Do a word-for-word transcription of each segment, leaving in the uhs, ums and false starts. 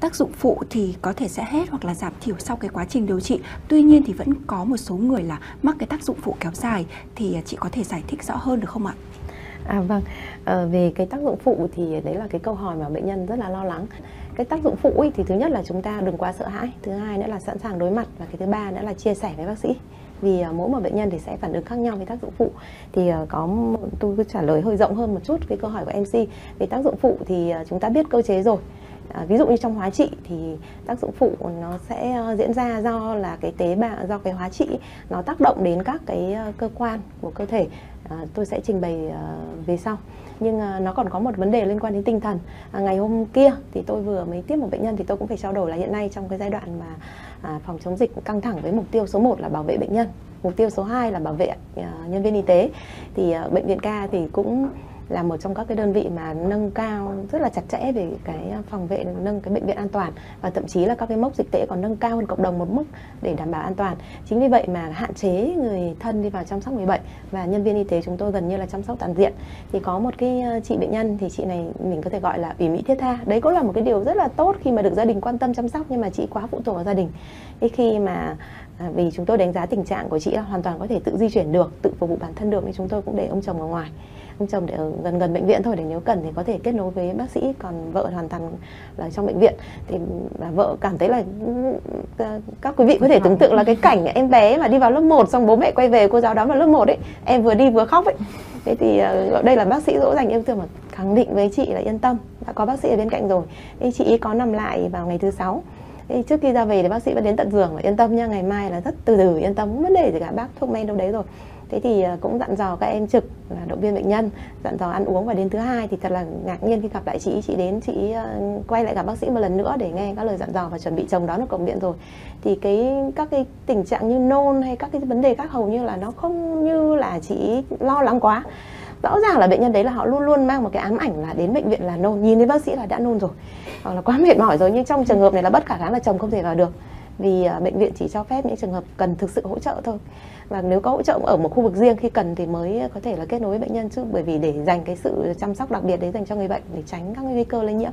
Tác dụng phụ thì có thể sẽ hết hoặc là giảm thiểu sau cái quá trình điều trị. Tuy nhiên thì vẫn có một số người là mắc cái tác dụng phụ kéo dài, thì chị có thể giải thích rõ hơn được không ạ? À vâng, à, về cái tác dụng phụ thì đấy là cái câu hỏi mà bệnh nhân rất là lo lắng. Cái tác dụng phụ ấy thì thứ nhất là chúng ta đừng quá sợ hãi, thứ hai nữa là sẵn sàng đối mặt, và cái thứ ba nữa là chia sẻ với bác sĩ. Vì mỗi một bệnh nhân thì sẽ phản ứng khác nhau với tác dụng phụ. Thì có tôi cứ trả lời hơi rộng hơn một chút cái câu hỏi của em xê. Về tác dụng phụ thì chúng ta biết cơ chế rồi. À, ví dụ như trong hóa trị thì tác dụng phụ nó sẽ diễn ra do là cái tế bào, do cái hóa trị nó tác động đến các cái cơ quan của cơ thể. À, tôi sẽ trình bày à, về sau. Nhưng à, nó còn có một vấn đề liên quan đến tinh thần. À, ngày hôm kia thì tôi vừa mới tiếp một bệnh nhân, thì tôi cũng phải trao đổi là hiện nay trong cái giai đoạn mà à, phòng chống dịch căng thẳng, với mục tiêu số một là bảo vệ bệnh nhân, mục tiêu số hai là bảo vệ à, nhân viên y tế, thì à, bệnh viện ca thì cũng là một trong các cái đơn vị mà nâng cao rất là chặt chẽ về cái phòng vệ, nâng cái bệnh viện an toàn, và thậm chí là các cái mốc dịch tễ còn nâng cao hơn cộng đồng một mức để đảm bảo an toàn. Chính vì vậy mà hạn chế người thân đi vào chăm sóc người bệnh, và nhân viên y tế chúng tôi gần như là chăm sóc toàn diện. Thì có một cái chị bệnh nhân, thì chị này mình có thể gọi là ủy mị thiết tha. Đấy cũng là một cái điều rất là tốt khi mà được gia đình quan tâm chăm sóc, nhưng mà chị quá phụ thuộc vào gia đình. Thế khi mà À, vì chúng tôi đánh giá tình trạng của chị là hoàn toàn có thể tự di chuyển được, tự phục vụ bản thân được, nên chúng tôi cũng để ông chồng ở ngoài. Ông chồng để ở gần gần bệnh viện thôi, để nếu cần thì có thể kết nối với bác sĩ, còn vợ hoàn toàn là trong bệnh viện. Thì bà vợ cảm thấy là, các quý vị có thể tưởng tượng là cái cảnh em bé mà đi vào lớp một, xong bố mẹ quay về cô giáo đón vào lớp một ấy, em vừa đi vừa khóc ấy. Thế thì đây là bác sĩ dỗ dành yêu thương, mà khẳng định với chị là yên tâm, đã có bác sĩ ở bên cạnh rồi. Thế chị có nằm lại vào ngày thứ sáu. Ê, trước khi ra về thì bác sĩ vẫn đến tận giường và yên tâm nha, ngày mai là rất từ từ, yên tâm, không vấn đề gì cả, bác thuốc men đâu đấy rồi. Thế thì cũng dặn dò các em trực là động viên bệnh nhân, dặn dò ăn uống. Và đến thứ hai thì thật là ngạc nhiên khi gặp lại chị, chị đến chị quay lại gặp bác sĩ một lần nữa để nghe các lời dặn dò và chuẩn bị chồng đón ở cổng viện rồi. Thì cái các cái tình trạng như nôn hay các cái vấn đề khác hầu như là nó không như là chị lo lắng quá. Rõ ràng là bệnh nhân đấy là họ luôn luôn mang một cái ám ảnh là đến bệnh viện là nôn, nhìn thấy bác sĩ là đã nôn rồi, hoặc là quá mệt mỏi rồi. Nhưng trong trường hợp này là bất khả kháng là chồng không thể vào được, vì bệnh viện chỉ cho phép những trường hợp cần thực sự hỗ trợ thôi. Và nếu có hỗ trợ ở một khu vực riêng khi cần thì mới có thể là kết nối với bệnh nhân, chứ bởi vì để dành cái sự chăm sóc đặc biệt đấy dành cho người bệnh, để tránh các nguy cơ lây nhiễm.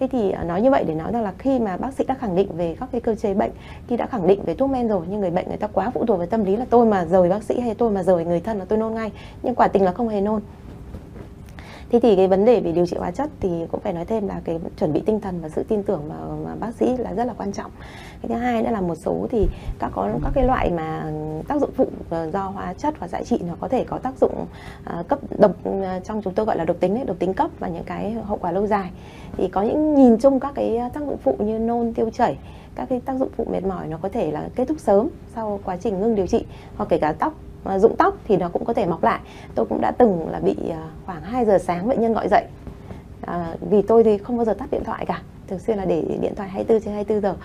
Thế thì nói như vậy để nói rằng là khi mà bác sĩ đã khẳng định về các cái cơ chế bệnh, khi đã khẳng định về thuốc men rồi, nhưng người bệnh người ta quá phụ thuộc về tâm lý là tôi mà rời bác sĩ hay tôi mà rời người thân là tôi nôn ngay, nhưng quả tình là không hề nôn. Thế thì cái vấn đề về điều trị hóa chất thì cũng phải nói thêm là cái chuẩn bị tinh thần và sự tin tưởng mà, mà bác sĩ là rất là quan trọng. Cái thứ hai nữa là một số thì các có các cái loại mà tác dụng phụ do hóa chất và xạ trị nó có thể có tác dụng uh, cấp độc, trong chúng tôi gọi là độc tính ấy, độc tính cấp, và những cái hậu quả lâu dài. Thì có những nhìn chung các cái tác dụng phụ như nôn, tiêu chảy, các cái tác dụng phụ mệt mỏi nó có thể là kết thúc sớm sau quá trình ngưng điều trị, hoặc kể cả tóc rụng tóc thì nó cũng có thể mọc lại. Tôi cũng đã từng là bị khoảng hai giờ sáng bệnh nhân gọi dậy. À, vì tôi thì không bao giờ tắt điện thoại cả, thường xuyên là để điện thoại hai mươi bốn trên hai mươi bốn giờ.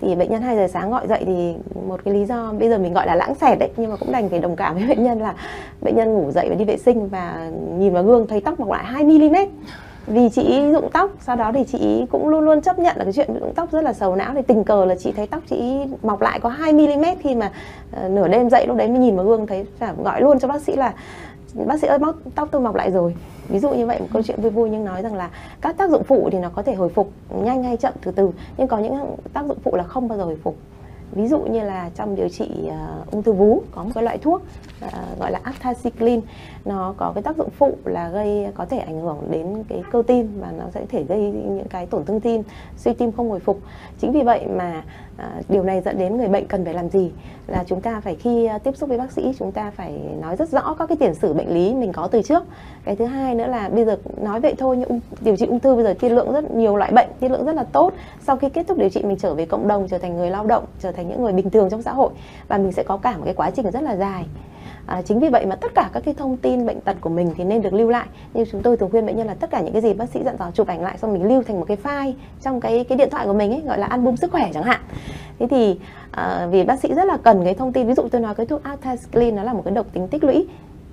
Thì bệnh nhân hai giờ sáng gọi dậy thì một cái lý do bây giờ mình gọi là lãng xẹt đấy, nhưng mà cũng đành phải đồng cảm với bệnh nhân là bệnh nhân ngủ dậy và đi vệ sinh và nhìn vào gương thấy tóc mọc lại hai mi-li-mét. Vì chị rụng tóc, sau đó thì chị cũng luôn luôn chấp nhận là cái chuyện rụng tóc rất là sầu não. Thì tình cờ là chị thấy tóc chị mọc lại có hai mi-li-mét khi mà uh, nửa đêm dậy, lúc đấy mới nhìn vào gương thấy, gọi luôn cho bác sĩ là bác sĩ ơi, móc tóc tôi mọc lại rồi. Ví dụ như vậy, một câu chuyện vui vui, nhưng nói rằng là các tác dụng phụ thì nó có thể hồi phục nhanh hay chậm, từ từ, nhưng có những tác dụng phụ là không bao giờ hồi phục. Ví dụ như là trong điều trị uh, ung thư vú có một cái loại thuốc uh, gọi là anthracycline, nó có cái tác dụng phụ là gây có thể ảnh hưởng đến cái cơ tim, và nó sẽ thể gây những cái tổn thương tim, suy tim không hồi phục. Chính vì vậy mà uh, điều này dẫn đến người bệnh cần phải làm gì là chúng ta phải, khi uh, tiếp xúc với bác sĩ, chúng ta phải nói rất rõ các cái tiền sử bệnh lý mình có từ trước. Cái thứ hai nữa là bây giờ nói vậy thôi, nhưng điều trị ung thư bây giờ tiên lượng rất nhiều loại bệnh, tiên lượng rất là tốt. Sau khi kết thúc điều trị mình trở về cộng đồng, trở thành người lao động, trở thành những người bình thường trong xã hội, và mình sẽ có cả một cái quá trình rất là dài. À, chính vì vậy mà tất cả các cái thông tin bệnh tật của mình thì nên được lưu lại. Như chúng tôi thường khuyên bệnh nhân là tất cả những cái gì bác sĩ dặn dò chụp ảnh lại, xong mình lưu thành một cái file trong cái cái điện thoại của mình ấy, gọi là album sức khỏe chẳng hạn. Thế thì à, vì bác sĩ rất là cần cái thông tin. Ví dụ tôi nói cái thuốc anthracycline nó là một cái độc tính tích lũy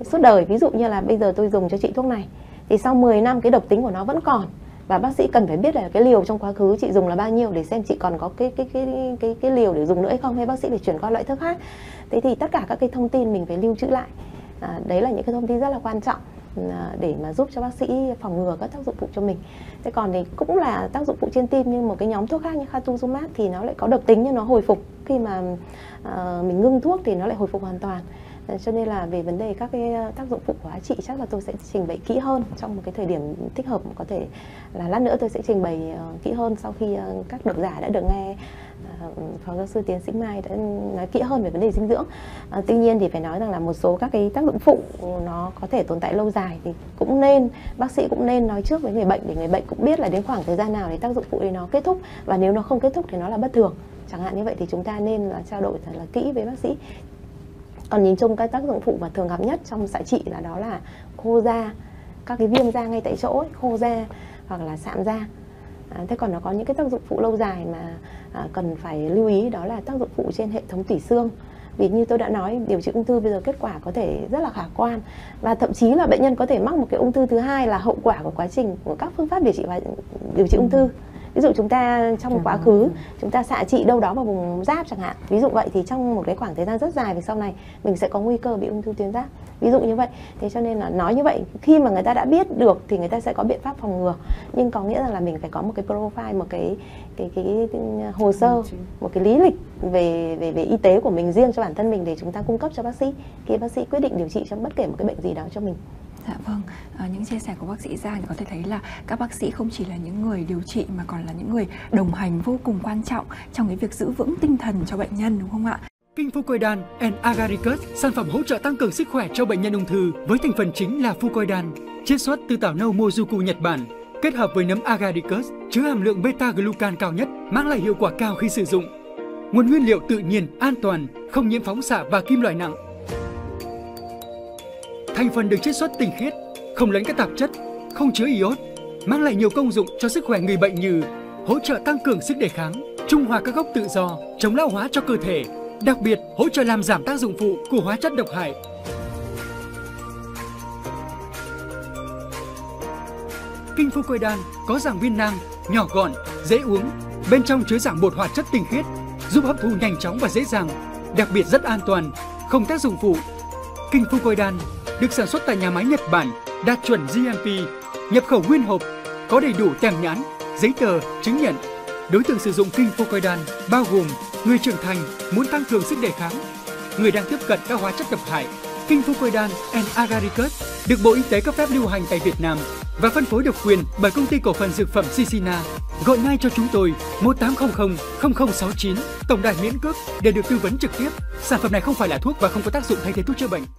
suốt đời. Ví dụ như là bây giờ tôi dùng cho chị thuốc này thì sau mười năm cái độc tính của nó vẫn còn, và bác sĩ cần phải biết là cái liều trong quá khứ chị dùng là bao nhiêu để xem chị còn có cái cái cái cái cái, cái liều để dùng nữa hay không, hay bác sĩ phải chuyển qua loại thuốc khác. Thế thì tất cả các cái thông tin mình phải lưu trữ lại. À, đấy là những cái thông tin rất là quan trọng. để mà giúp cho bác sĩ phòng ngừa các tác dụng phụ cho mình. Thế còn thì cũng là tác dụng phụ trên tim, nhưng một cái nhóm thuốc khác như Khatuzumab thì nó lại có độc tính nhưng nó hồi phục, khi mà uh, mình ngưng thuốc thì nó lại hồi phục hoàn toàn. Cho nên là về vấn đề các cái tác dụng phụ của hóa trị chắc là tôi sẽ trình bày kỹ hơn trong một cái thời điểm thích hợp, có thể là lát nữa tôi sẽ trình bày kỹ hơn sau khi các độc giả đã được nghe phó giáo sư tiến sĩ Mai đã nói kỹ hơn về vấn đề dinh dưỡng. À, tuy nhiên thì phải nói rằng là một số các cái tác dụng phụ nó có thể tồn tại lâu dài, thì cũng nên bác sĩ cũng nên nói trước với người bệnh để người bệnh cũng biết là đến khoảng thời gian nào thì tác dụng phụ thì nó kết thúc, và nếu nó không kết thúc thì nó là bất thường. Chẳng hạn như vậy thì chúng ta nên là trao đổi thật là kỹ với bác sĩ. Còn nhìn chung các tác dụng phụ mà thường gặp nhất trong xạ trị là đó là khô da, các cái viêm da ngay tại chỗ ấy, khô da hoặc là sạm da. À, thế còn nó có những cái tác dụng phụ lâu dài mà à, cần phải lưu ý, đó là tác dụng phụ trên hệ thống tủy xương. Vì như tôi đã nói, điều trị ung thư bây giờ kết quả có thể rất là khả quan, và thậm chí là bệnh nhân có thể mắc một cái ung thư thứ hai là hậu quả của quá trình của các phương pháp điều trị và điều trị ung thư. Ví dụ chúng ta trong quá khứ chúng ta xạ trị đâu đó vào vùng giáp chẳng hạn, ví dụ vậy, thì trong một cái khoảng thời gian rất dài về sau này mình sẽ có nguy cơ bị ung thư tuyến giáp, ví dụ như vậy. Thế cho nên là nói như vậy, khi mà người ta đã biết được thì người ta sẽ có biện pháp phòng ngừa, nhưng có nghĩa rằng là mình phải có một cái profile, một cái cái cái, cái, cái hồ sơ, một cái lý lịch về về về y tế của mình, riêng cho bản thân mình để chúng ta cung cấp cho bác sĩ khi bác sĩ quyết định điều trị cho bất kể một cái bệnh gì đó cho mình. Dạ vâng, à, những chia sẻ của bác sĩ ra thì có thể thấy là các bác sĩ không chỉ là những người điều trị mà còn là những người đồng hành vô cùng quan trọng trong cái việc giữ vững tinh thần cho bệnh nhân, đúng không ạ? Kinh Fucoidan and Agaricus, sản phẩm hỗ trợ tăng cường sức khỏe cho bệnh nhân ung thư với thành phần chính là Fucoidan, chiết xuất từ tảo nâu Mozuku Nhật Bản, kết hợp với nấm Agaricus chứa hàm lượng beta glucan cao nhất, mang lại hiệu quả cao khi sử dụng. Nguồn nguyên liệu tự nhiên, an toàn, không nhiễm phóng xạ và kim loại nặng. Thành phần được chiết xuất tinh khiết, không lẫn các tạp chất, không chứa iốt, mang lại nhiều công dụng cho sức khỏe người bệnh như hỗ trợ tăng cường sức đề kháng, trung hòa các gốc tự do, chống lão hóa cho cơ thể, đặc biệt hỗ trợ làm giảm tác dụng phụ của hóa chất độc hại. Kinh Fucoidan có dạng viên nang, nhỏ gọn, dễ uống, bên trong chứa dạng bột hoạt chất tinh khiết, giúp hấp thu nhanh chóng và dễ dàng, đặc biệt rất an toàn, không tác dụng phụ. Kinh Fucoidan được sản xuất tại nhà máy Nhật Bản, đạt chuẩn G M P, nhập khẩu nguyên hộp, có đầy đủ tem nhãn, giấy tờ, chứng nhận. Đối tượng sử dụng Kinh Fucoidan bao gồm người trưởng thành muốn tăng cường sức đề kháng, người đang tiếp cận các hóa chất độc hại. Kinh Fucoidan and Agaricus được Bộ Y tế cấp phép lưu hành tại Việt Nam và phân phối độc quyền bởi Công ty Cổ phần Dược phẩm xê i xê i en a. Gọi ngay cho chúng tôi một tám không không không không sáu chín, tổng đài miễn cước để được tư vấn trực tiếp. Sản phẩm này không phải là thuốc và không có tác dụng thay thế thuốc chữa bệnh.